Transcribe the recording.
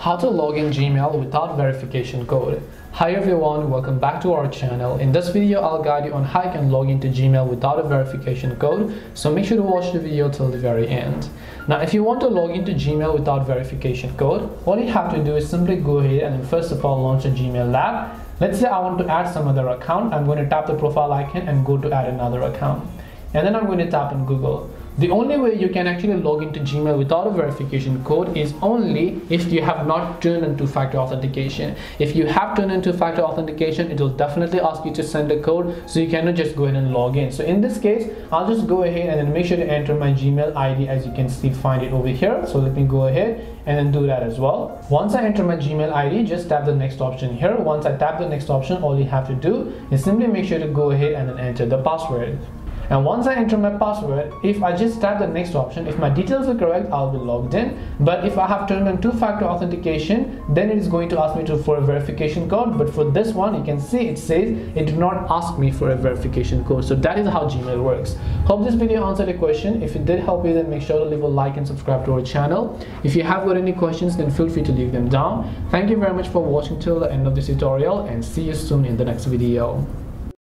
How to log in Gmail without verification code. Hi everyone, welcome back to our channel. In this video, I'll guide you on how you can log into Gmail without a verification code, so make sure to watch the video till the very end. Now, if you want to log into Gmail without verification code, all you have to do is simply go ahead and first of all launch a Gmail app. Let's say I want to add some other account. I'm going to tap the profile icon and go to add another account. And then I'm going to tap on Google. The only way you can actually log into Gmail without a verification code is only if you have not turned on two-factor authentication. If you have turned on two-factor authentication, it will definitely ask you to send a code, so you cannot just go ahead and log in. So in this case, I'll just go ahead and then make sure to enter my Gmail ID, as you can see, find it over here. So let me go ahead and then do that as well. Once I enter my Gmail ID, just tap the next option here. Once I tap the next option, all you have to do is simply make sure to go ahead and then enter the password. And once I enter my password, if I just tap the next option, if my details are correct, I'll be logged in. But if I have turned on two-factor authentication, then it is going to ask me for a verification code. But for this one, you can see it says it did not ask me for a verification code. So that is how Gmail works. Hope this video answered your question. If it did help you, then make sure to leave a like and subscribe to our channel. If you have got any questions, then feel free to leave them down. Thank you very much for watching till the end of this tutorial, and see you soon in the next video.